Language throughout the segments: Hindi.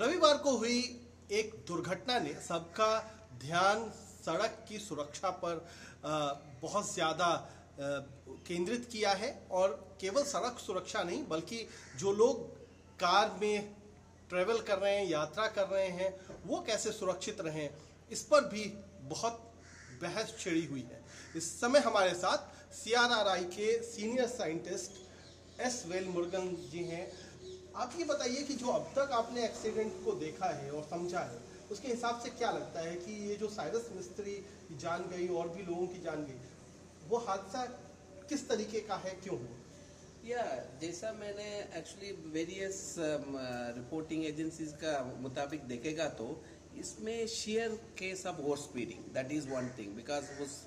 रविवार को हुई एक दुर्घटना ने सबका ध्यान सड़क की सुरक्षा पर बहुत ज़्यादा केंद्रित किया है। और केवल सड़क सुरक्षा नहीं बल्कि जो लोग कार में ट्रेवल कर रहे हैं, यात्रा कर रहे हैं, वो कैसे सुरक्षित रहें, इस पर भी बहुत बहस छिड़ी हुई है। इस समय हमारे साथ सीआरआरआई के senior scientist S. Velmurugan ji हैं। आप ये बताइए कि जो अब तक आपने एक्सीडेंट को देखा है और समझा है, उसके हिसाब से क्या लगता है कि ये जो साइरस मिस्त्री की जान गई और भी लोगों की जान गई, वो हादसा किस तरीके का है, क्यों हुआ? या जैसा मैंने एक्चुअली वेरियस रिपोर्टिंग एजेंसीज का मुताबिक देखेगा तो इसमें share case of over speeding, that is one thing, because उस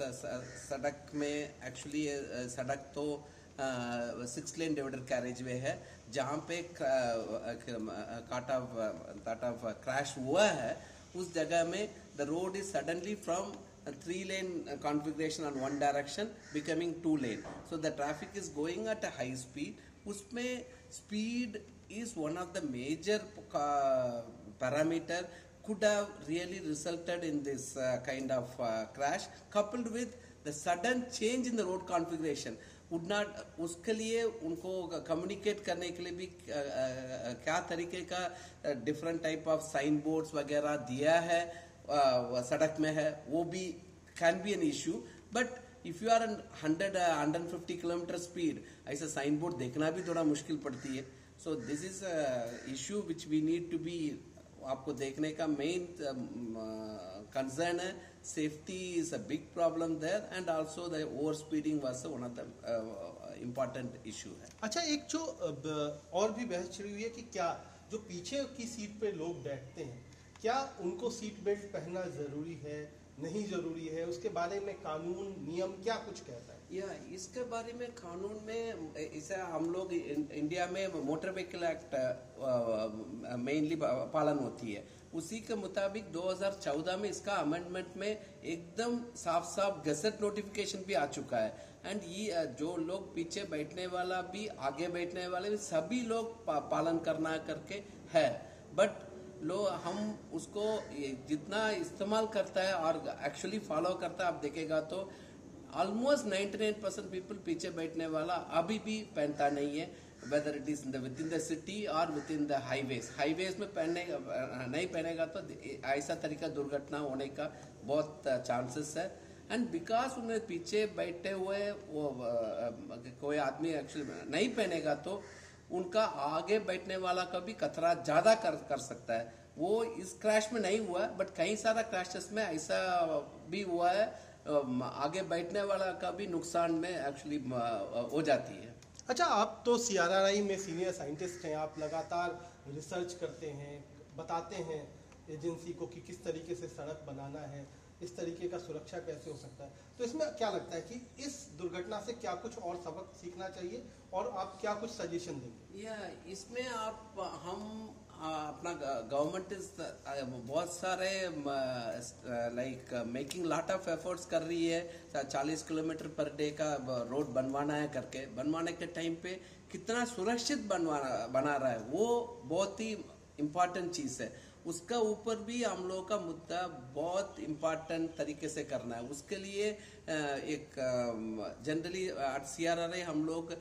सड़क में एक्चुअली सड़क तो 6 लेन डिवाइडर कैरेज वे है जहाँ पे काट ऑफ क्रैश हुआ है। उस जगह में the road is suddenly from 3 lane configuration on one direction becoming 2 lane, so the traffic is going at a high speed. उसमें speed is one of the major parameter could have really resulted in this kind of crash, coupled with the sudden change in the road configuration would not, उसके लिए उनको कम्युनिकेट करने के लिए भी क्या तरीके का different type of sign boards वगैरह दिया है सड़क में है, वो भी can be an issue. But if you are 150 kilometre speed, ऐसा साइन बोर्ड देखना भी थोड़ा मुश्किल पड़ती है। So this is issue which we need to be, आपको देखने का मेन कंसर्न है। Safety is a big problem there and also the over speeding was one of the important issue है। अच्छा, एक जो और भी बहस छिड़ी हुई है कि क्या जो पीछे की सीट पे लोग बैठते हैं, क्या उनको सीट बेल्ट पहनना जरूरी है, नहीं जरूरी है, उसके बारे में कानून नियम क्या कुछ कहता है? या इसके बारे में कानून में इसे हम लोग इंडिया में मोटर व्हीकल एक्ट मेनली पालन होती है, उसी के मुताबिक 2014 में इसका अमेंडमेंट में एकदम साफ साफ गजट नोटिफिकेशन भी आ चुका है। एंड ये जो लोग पीछे बैठने वाला भी, आगे बैठने वाले भी, सभी लोग पालन करना करके है। बट लो हम उसको जितना इस्तेमाल करता है और एक्चुअली फॉलो करता है, आप देखेगा तो ऑलमोस्ट 99% पीपल पीछे बैठने वाला अभी भी पहनता नहीं है, whether it is within the city और within the highways. Highways में नहीं पहनेगा तो ऐसा तरीका दुर्घटना होने का बहुत चांसेस है। एंड बिकॉज उन्हें पीछे बैठे हुए कोई आदमी एक्चुअली नहीं पहनेगा तो उनका आगे बैठने वाला का भी खतरा ज्यादा कर सकता है। वो इस क्रैश में नहीं हुआ बट कई सारा क्रैशेस में ऐसा भी हुआ है, आगे बैठने वाला का भी नुकसान में एक्चुअली हो जाती है। अच्छा, आप तो सीआरआरआई में सीनियर साइंटिस्ट हैं, आप लगातार रिसर्च करते हैं, बताते हैं एजेंसी को कि किस तरीके से सड़क बनाना है, इस तरीके का सुरक्षा कैसे हो सकता है। तो इसमें क्या लगता है कि इस दुर्घटना से क्या कुछ और सबक सीखना चाहिए और आप क्या कुछ सजेशन देंगे? या इसमें हम अपना गवर्नमेंट बहुत सारे like making lot of efforts कर रही है। 40 किलोमीटर पर डे का रोड बनवाना है करके, बनवाने के टाइम पे कितना सुरक्षित बना रहा है वो बहुत ही इम्पॉर्टेंट चीज़ है। उसका ऊपर भी हम लोगों का मुद्दा बहुत इम्पॉर्टेंट तरीके से करना है। उसके लिए एक जनरली सीआरआरआई हम लोग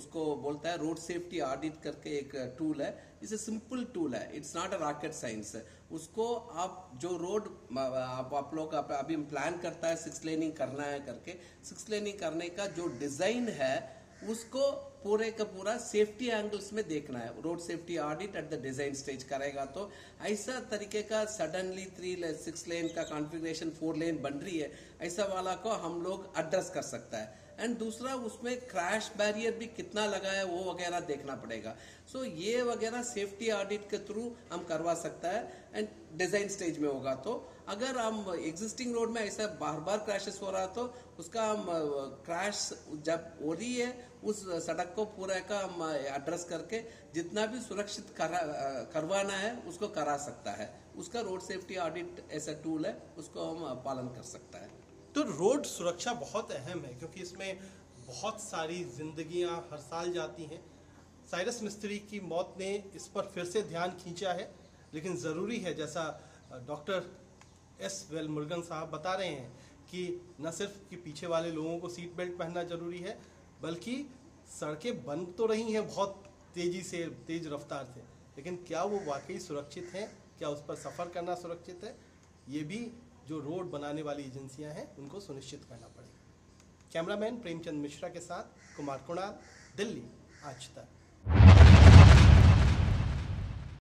उसको बोलता है रोड सेफ्टी ऑडिट करके एक टूल है। इट्स अ सिंपल टूल है, it's not a rocket science. उसको आप जो रोड आप लोग अभी प्लान करता है 6 लेनिंग करना है करके, 6 लेनिंग करने का जो डिजाइन है उसको पूरे का पूरा सेफ्टी एंगल्स में देखना है। Road safety audit at the design stage करेगा तो ऐसा तरीके का सडनली 6 लेन का कॉन्फ़िगरेशन 4 लेन बन रही है, ऐसा वाला को हम लोग एड्रेस कर सकता है। एंड दूसरा उसमें क्रैश बैरियर भी कितना लगा है वो वगैरह देखना पड़ेगा। सो ये वगैरह सेफ्टी ऑडिट के थ्रू हम करवा सकता है। एंड डिजाइन स्टेज में होगा तो अगर हम एग्जिस्टिंग रोड में ऐसा बार बार क्रैशेस हो रहा तो उसका हम क्रैश जब हो रही है उस सड़क को पूरा का हम एड्रेस करके जितना भी सुरक्षित करवाना है उसको करा सकता है। उसका रोड सेफ्टी ऑडिट ऐसा टूल है, उसको हम पालन कर सकता है। तो रोड सुरक्षा बहुत अहम है क्योंकि इसमें बहुत सारी जिंदगियां हर साल जाती हैं। साइरस मिस्त्री की मौत ने इस पर फिर से ध्यान खींचा है, लेकिन ज़रूरी है, जैसा डॉक्टर एस वेलमुरुगन साहब बता रहे हैं, कि न सिर्फ कि पीछे वाले लोगों को सीट बेल्ट पहनना ज़रूरी है, बल्कि सड़कें बन तो रही हैं बहुत तेज़ी से, तेज़ रफ्तार से, लेकिन क्या वो वाकई सुरक्षित हैं, क्या उस पर सफ़र करना सुरक्षित है, ये भी जो रोड बनाने वाली एजेंसियां हैं उनको सुनिश्चित करना पड़ेगा। कैमरामैन प्रेमचंद मिश्रा के साथ कुमार कुणाल, दिल्ली, आज तक।